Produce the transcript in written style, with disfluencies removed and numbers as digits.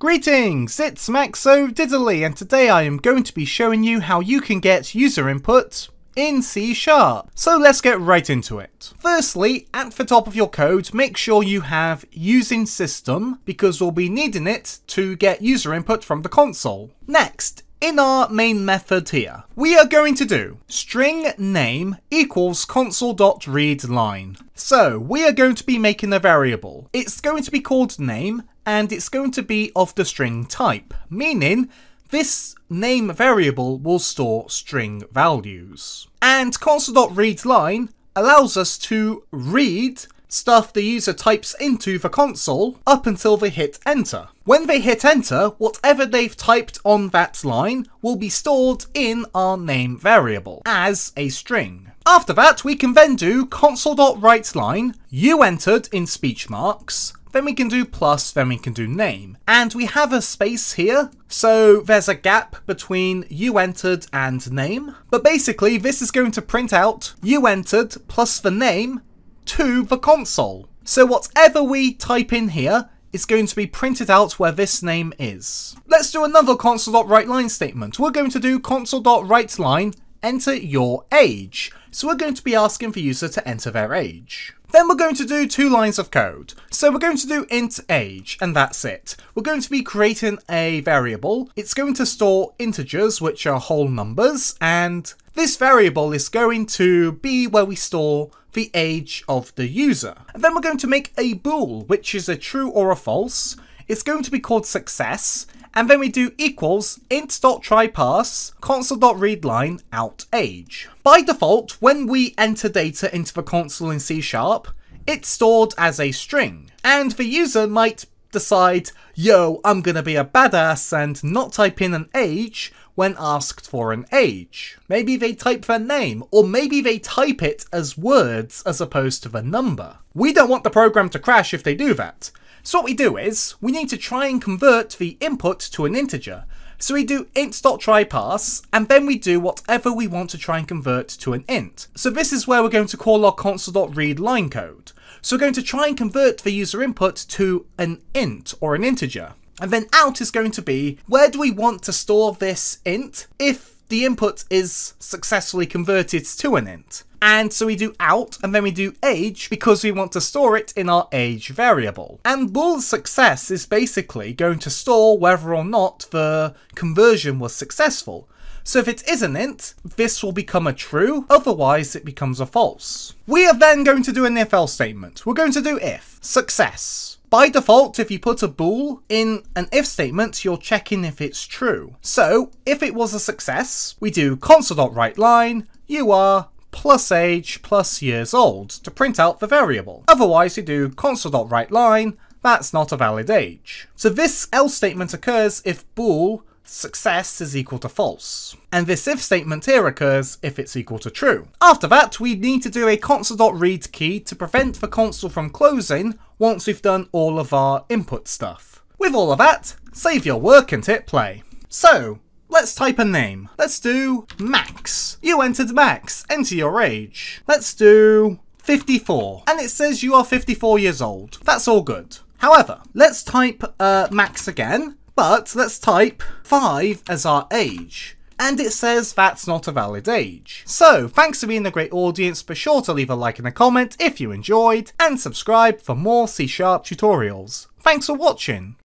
Greetings, it's Max O'Didily, and today I am going to be showing you how you can get user input in C#. So let's get right into it. Firstly, at the top of your code, make sure you have using system, because we'll be needing it to get user input from the console. Next, in our main method here, we are going to do string name equals Console.ReadLine. So we are going to be making a variable. It's going to be called name, and it's going to be of the string type, meaning this name variable will store string values. And Console.ReadLine allows us to read stuff the user types into the console up until they hit enter. When they hit enter, whatever they've typed on that line will be stored in our name variable as a string. After that, we can then do Console.WriteLine, you entered in speech marks, then we can do plus, then we can do name. And we have a space here, so there's a gap between you entered and name. But basically, this is going to print out you entered plus the name to the console. So whatever we type in here is going to be printed out where this name is. Let's do another Console.WriteLine statement. We're going to do Console.WriteLine enter your age. So we're going to be asking the user to enter their age. Then we're going to do two lines of code. So we're going to do int age, and that's it. We're going to be creating a variable. It's going to store integers, which are whole numbers, and this variable is going to be where we store the age of the user. And then we're going to make a bool, which is a true or a false. It's going to be called success. And then we do equals int.tryPass Console.ReadLine out age. By default, when we enter data into the console in C#, it's stored as a string. And the user might decide, yo, I'm gonna be a badass and not type in an age when asked for an age. Maybe they type their name, or maybe they type it as words as opposed to the number. We don't want the program to crash if they do that. So what we do is, we need to try and convert the input to an integer. So we do int.tryPass, and then we do whatever we want to try and convert to an int. So this is where we're going to call our Console.ReadLine code. So we're going to try and convert the user input to an int, or an integer. And then out is going to be, where do we want to store this int if the input is successfully converted to an int? And so we do out, and then we do age, because we want to store it in our age variable. And bool success is basically going to store whether or not the conversion was successful. So if it is an int, this will become a true, otherwise it becomes a false. We are then going to do an if-else statement. We're going to do if success. By default, if you put a bool in an if statement, you're checking if it's true. So if it was a success, we do Console.WriteLine, you are plus age plus years old to print out the variable. Otherwise, you do Console.WriteLine, that's not a valid age. So this else statement occurs if bool success is equal to false. And this if statement here occurs if it's equal to true. After that, we need to do a console.read key to prevent the console from closing once we've done all of our input stuff. With all of that, save your work and hit play. So let's type a name. Let's do Max. You entered Max. Enter your age. Let's do 54. And it says you are 54 years old. That's all good. However, let's type Max again. But let's type 5 as our age, and it says that's not a valid age. So thanks for being a great audience, be sure to leave a like and a comment if you enjoyed, and subscribe for more C# tutorials. Thanks for watching!